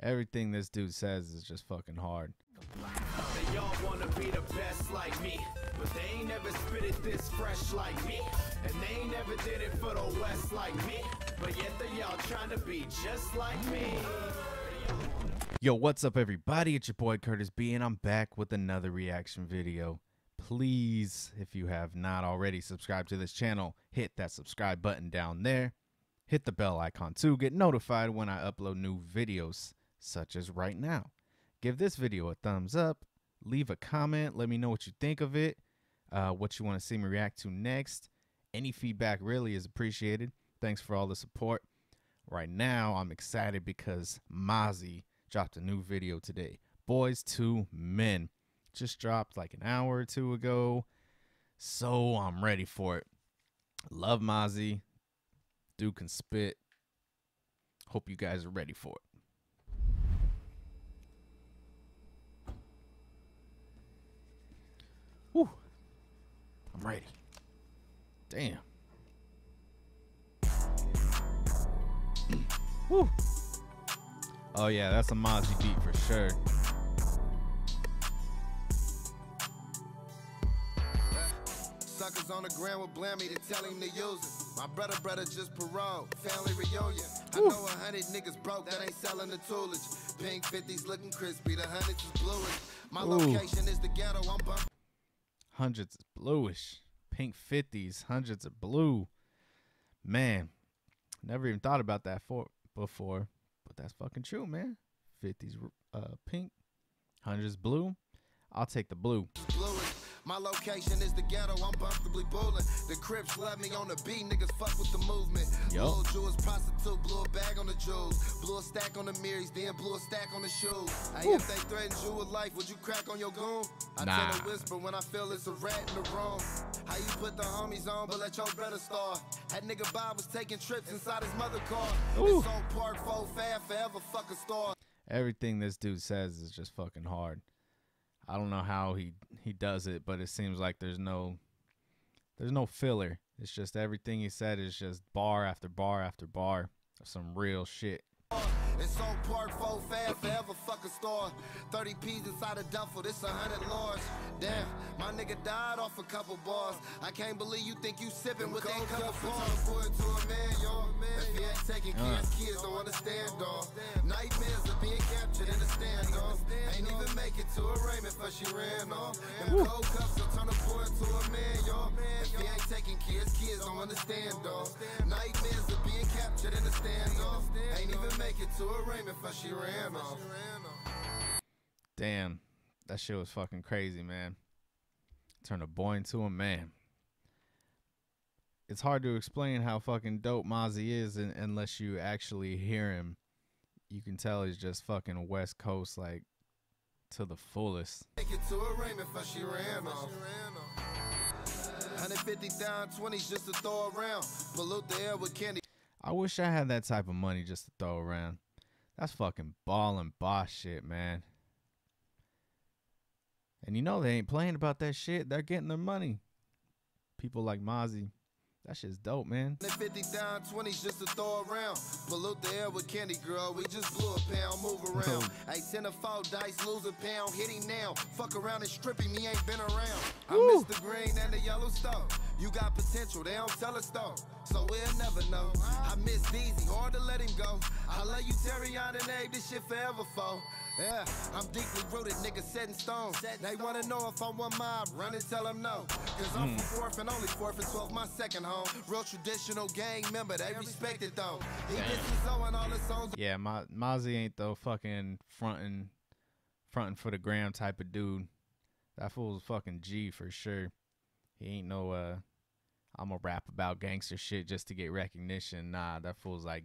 Everything this dude says is just fucking hard. They all wanna be the best like me, but they ain't never spit it this fresh like me, and they ain't never did it for the West like me, but yet they all trying to be just like me. Yo, what's up everybody? It's your boy Curtis B and I'm back with another reaction video. Please, if you have not already subscribed to this channel, hit that subscribe button down there. Hit the bell icon too. Get notified when I upload new videos, such as right now. Give this video a thumbs up. Leave a comment. Let me know what you think of it. What you want to see me react to next. Any feedback really is appreciated. Thanks for all the support. Right now, I'm excited because Mozzy dropped a new video today. Boyz to Men. Just dropped like an hour or two ago. So I'm ready for it. Love Mozzy. Dude can spit. Hope you guys are ready for it. Whew. I'm ready. Damn. Whew. Oh yeah, that's a Mozzy beat for sure. Suckers on the ground will blame me to tell him to use it. My brother just parole, family Ryoja. I know 100 niggas broke that ain't selling the toolage. Pink 50s looking crispy, the hundreds is bluish. My location is the ghetto, I'm bumping. Hundreds is bluish. Pink 50s, hundreds of blue. Man, never even thought about that before, but that's fucking true, man. 50s pink, hundreds blue. I'll take the blue. My location is the ghetto, I'm comfortably bowling. The Crips love me on the beat, niggas fuck with the movement. Lil' jewels, prostitute, blew a bag on the jewels. Blew a stack on the mirrors, then blew a stack on the shoes. Hey, if they threatened you with life, would you crack on your goon? I tend to whisper when I feel it's a rat in the room. How you put the homies on, but let your brother starve. That nigga Bob was taking trips inside his mother car. It's on Park 45, forever fucking star. Everything this dude says is just fucking hard. I don't know how he does it, but it seems like there's no filler. It's just everything he said is just bar after bar after bar of some real shit. It's on Park 45, forever fucking star. 30 P's inside a duffel, this 100 large. Damn, my nigga died off a couple bars. I can't believe you think you sipping with that cup of bars. To a man, yo, if he ain't taking care of kids, don't understand, dog. Nightmares are being captured in the standoff. Ain't even make it to a Raymond, but she ran off. Them cold cups will turn a boy to a man, yo. If he ain't taking care of kids, don't understand, dog. Nightmares are being captured in the standoff. Ain't even make it to she ran off. Damn, that shit was fucking crazy, man. Turn a boy into a man. It's hard to explain how fucking dope Mozzy is unless you actually hear him. You can tell he's just fucking West Coast, like, to the fullest. Take it to a Raymond for she ran off. 150 down 20s just to throw around. Pollute the air with candy. I wish I had that type of money just to throw around. That's fucking ball and boss shit, man. And you know they ain't playing about that shit. They're getting their money. People like Mozzy. That shit's dope, man. 50 down 20s just to throw around. Pollute the air with candy, girl. We just blew a pound, move around. I send a foul dice, lose a pound, hit him now. Fuck around and stripping me, ain't been around. I miss the green and the yellow stuff. You got potential, they don't tell us though. So we'll never know. I miss DZ, hard to let him go. I love you, Terry on and egg, this shit forever foe. Yeah, I'm deeply rooted, nigga set in stone. They wanna know if I'm one mob, run and tell them no. Cause I'm from fourth and only fourth and 12, my second home. Real traditional gang member, they respect it though. Yeah, Mozzy ain't the fucking frontin' for the gram type of dude. That fool's fucking G for sure. He ain't no I'ma rap about gangster shit just to get recognition. Nah, that fool's like,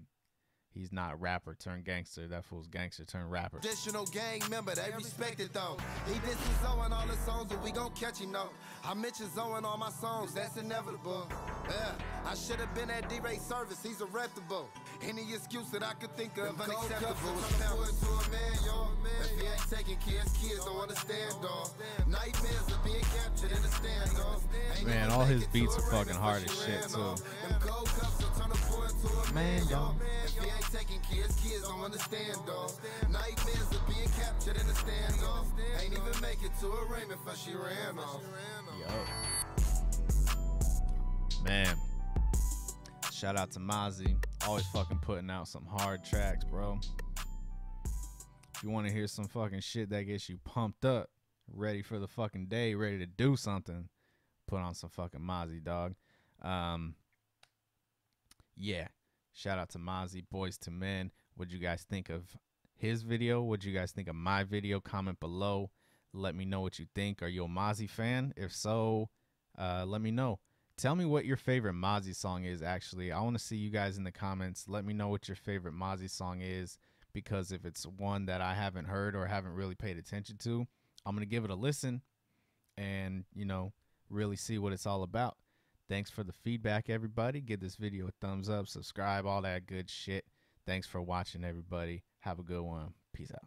he's not rapper turned gangster. That fool's gangster turned rapper. Traditional gang member, they respect it though. He disses Zoe on all his songs, but we gon' catch him though. I mention Zoe on all my songs, that's inevitable. Yeah, I should have been at D-Ray service, he's a reputable. Any excuse that I could think of, unacceptable. If he ain't taking kids, kids don't understand, dog. Nightmares are being captured in the standoff. Man, all his beats are fucking hard as shit too. Man, dog. Taking kids, kids don't understand though. Night Shit in the stand off. Ain't even make it to a ring before she ran off. Yo. Man. Shout out to Mozzy. Always fucking putting out some hard tracks, bro. If you want to hear some fucking shit that gets you pumped up, ready for the fucking day, ready to do something, put on some fucking Mozzy, dog. Yeah. Shout out to Mozzy, Boyz to Men. What'd you guys think of his video? What'd you guys think of my video? Comment below. Let me know what you think. Are you a Mozzy fan? If so, let me know. Tell me what your favorite Mozzy song is, actually. I want to see you guys in the comments. Let me know what your favorite Mozzy song is, because if it's one that I haven't heard or haven't really paid attention to, I'm going to give it a listen and, you know, really see what it's all about. Thanks for the feedback, everybody. Give this video a thumbs up, subscribe, all that good shit. Thanks for watching, everybody. Have a good one. Peace out.